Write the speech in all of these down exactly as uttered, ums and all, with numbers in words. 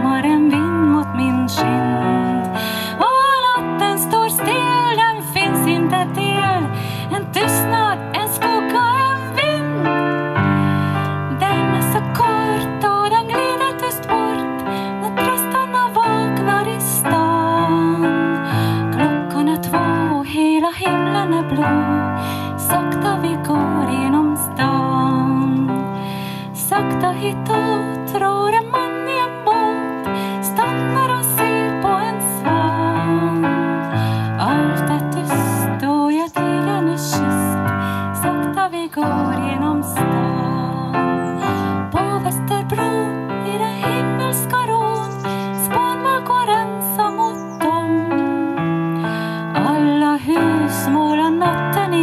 blommar en vind mot min kind. Och natten står still, den finns inte till. En tystnad, en skugga, en vind. Den är så kort och den glider tyst bort när tröstarna vaknar i stan. Klockan är två och hela himlen är blå. Sakta vi går genom stan. Sakta hitåt rör en man i en båt. Stannar och ser på en svan. Allt är tyst och jag tiden är kysst. Sakta vi går genom stan. På Västerbro i det himmelska rån. Spånvar går ensam mot dem. Alla hus målar natten i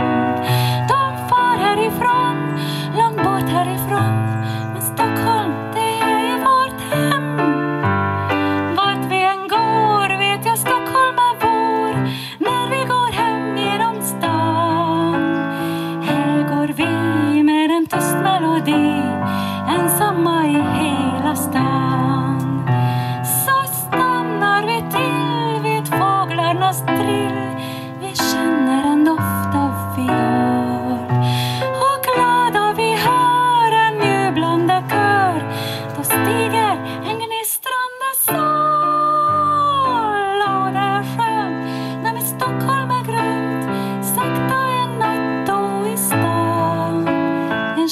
de far härifrån, långt bort härifrån. Men Stockholm, det är vårt hem. Vart vi än går vet jag Stockholm är vår. När vi går hem genom stan. Här går vi med en tyst melodi, ensamma i hela stan. Så stannar vi till vid fåglarnas trill.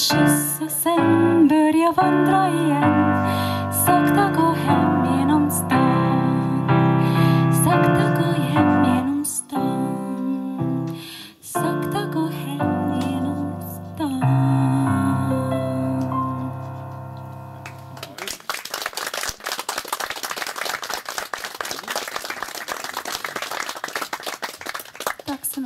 Kyss och sen börja vandra igen. Sakta gå hem genom stan. Sakta gå hem genom stan. Sakta gå hem genom stan. Tack så mycket.